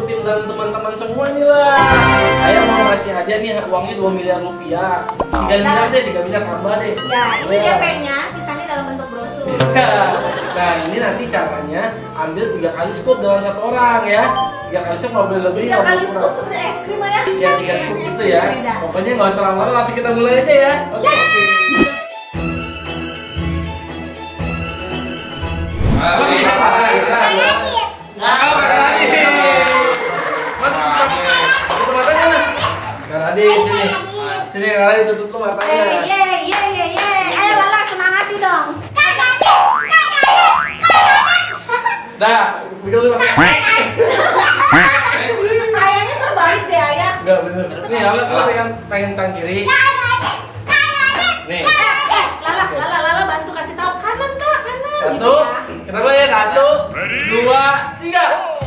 Pipin dan teman-teman semua nih lah. Ayah mau ngasih hadiah nih, uangnya 2 miliar rupiah. 3 miliar deh, 3 miliar tambah deh. Ya, ini DP-nya, sisanya dalam bentuk brosur. Nah, ini nanti caranya ambil 3 kali scoop dalam satu orang ya. 3 kali scoop, mobil lebih, 3 kali scoop seperti es krim ya. Ya, 3 scoop gitu ya. Pokoknya nggak usah lama-lama, langsung kita mulai aja ya. Oke. Sini kalian tutup tuh matanya. Ayo Lala semangati dong. Nah, bikin lu pakai. Kayaknya terbalik deh ayah. Enggak bener. Nih Lala pengen tangan kiri. Nih. Lala bantu kasih tahu kanan kak kanan. Satu. Kita mulai ya 1, 2, 3.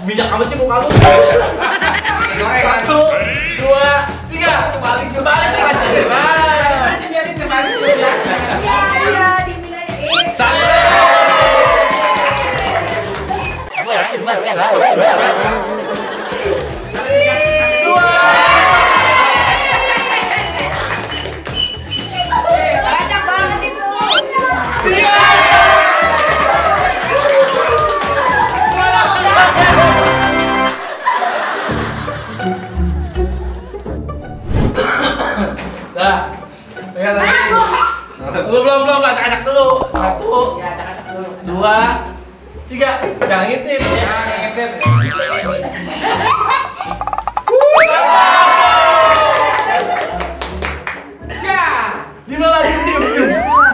Bijak amat sih muka lu. 1, 2, 3. Kembali. Iya, dinilai. Salah. Belum, acak-acak dulu. 1, 2, 3. Jangan ngintip. Ya, dimana ngintip?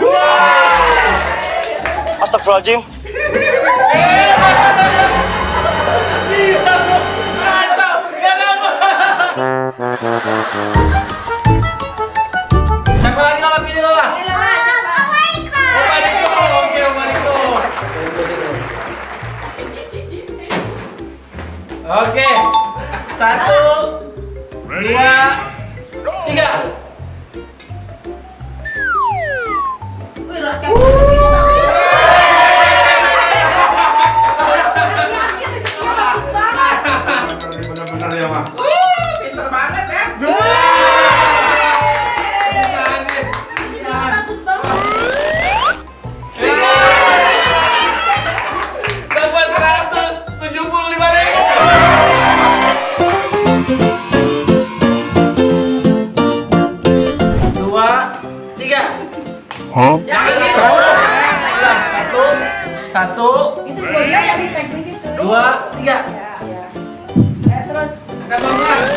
2. Astagfirullahaladzim. Kacau, gak apa-apa. Oke, 1, 2, 3. Wih, rakyat. Ini bagus banget. Bener-bener ya, Mak. Pinter banget ya. Ini bagus banget. Dapat 175.000. Huh? Ya, gitu. 1, itu dia yang di tag gitu. 2, 3. Ya, terus agak pelan.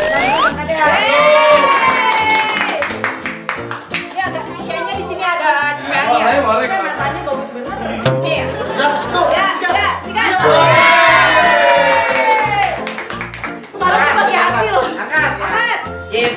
Ya, agak kayaknya di sini ada cepetan ya. Saya matanya bagus bener. Nih. Ya. Soalnya bagi hasil. Angkat. Yes.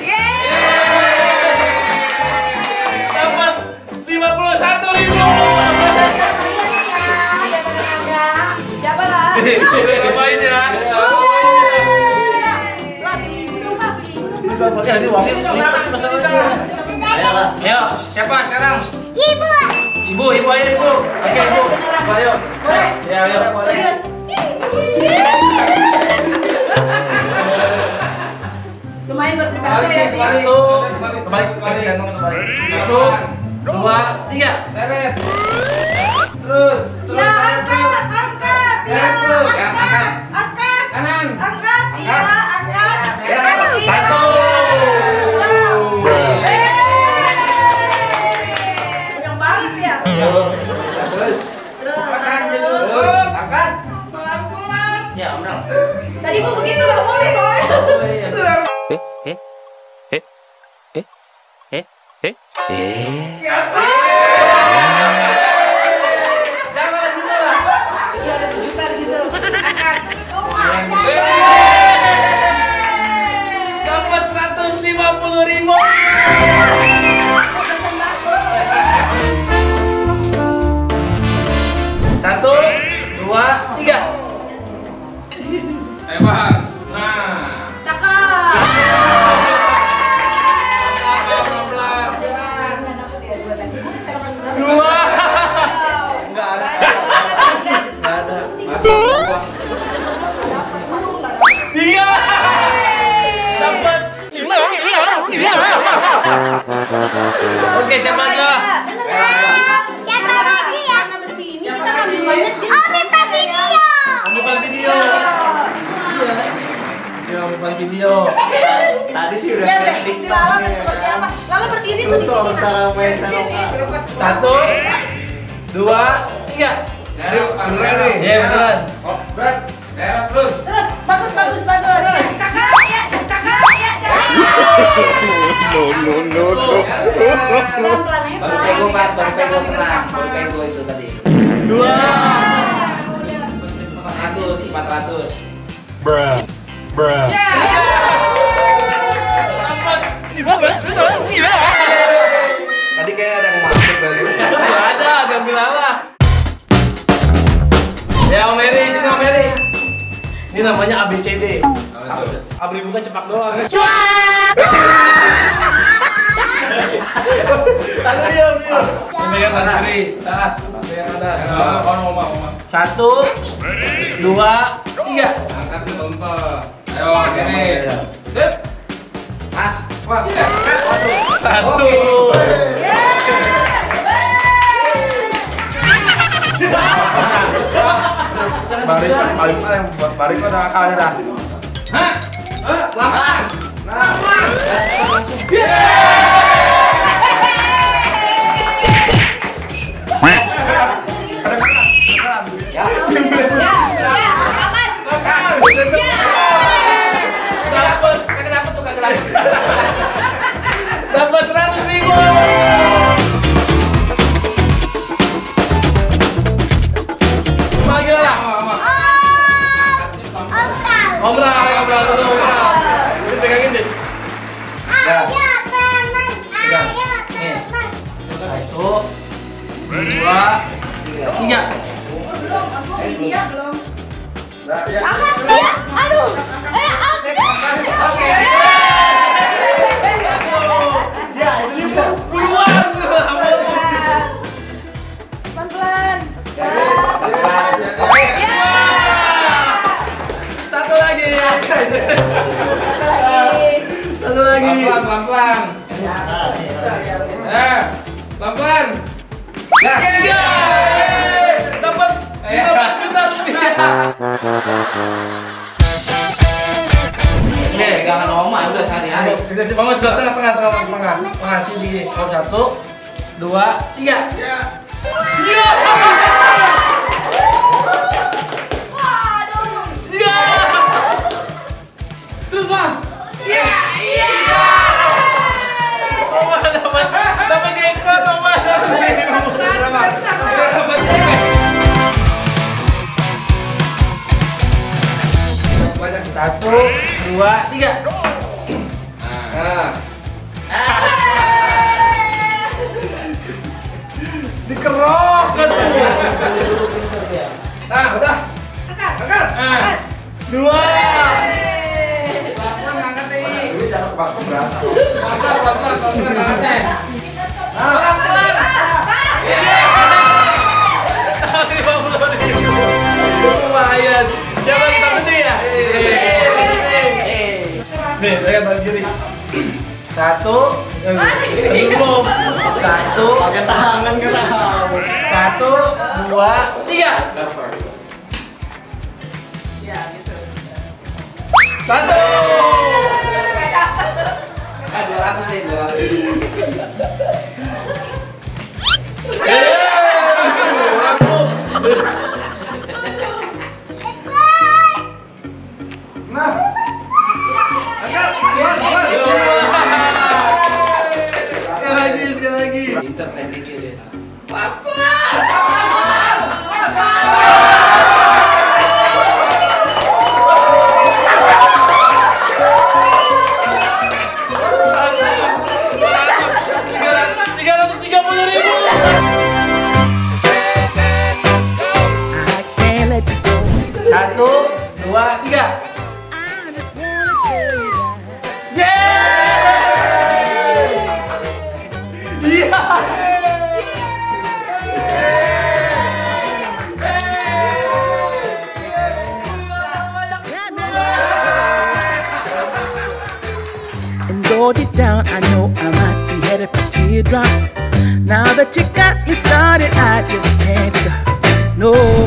Ayo, siapa sekarang? Ibu aja ibu. Oke ibu, ayo. Ya ayo. Serius. Lumayan buat prestasi ya sih. Kembali. 1, 2, 3. Seret. Terus. Ya angkat. Seret terus. Angkat. Kanan. Angkat. Iya, angkat. Satu. Tadi tuh begitu gak boleh soalnya. Jangan lagi Oke, siapa aja? Siapa besi ya? Kita ambil banyak. Ambil video. Iya. Ambil video. Tadi sih udah. Si Lala seperti apa? Lala berdiri tuh di sini. Satu, dua, tiga. Ayo, beneran. Iya, beneran. Berat. Berat terus. Terus. Bagus. No. Baru pego itu tadi. 400. Bruh. Tadi kayak ada yang masuk dari situ. Ada Lala. Ya Om Eri. Ini namanya ABCD. Abri bukan cepak doang. Pegang tangan kiri. Satu, dua, tiga. Angkat ke tempat. Ayo, gini. Sip. Pas. Wah, gila. Satu. Baru ada kalera. Hah? Lapan. Dapat 100.000. Panggillah. Om Ral. Ini pegangin deh. Pegang. Nih. 1, 2, 3. Belum. Aduh. Oke. Satu lagi. Pelan-pelan. Pelan-pelan. Gas. Dapat 15 juta rupiah. Oke, pegangan Oma udah sehari-hari. Kita sih bangun sudah tengah-tengah. Pengasih di 1, 2, 3. Banyak. 1, 2, 3. Dikerok kan tuh. Nah, udah. Angkat. 2. Satu, pakai tangan kena. 1, 2, 3. Ya, gitu. 1. 200 sih, 200. Nah, sekali lagi. Down, I know I might be headed for tears. teardrops. Now that you got me started, I just can't stop. No.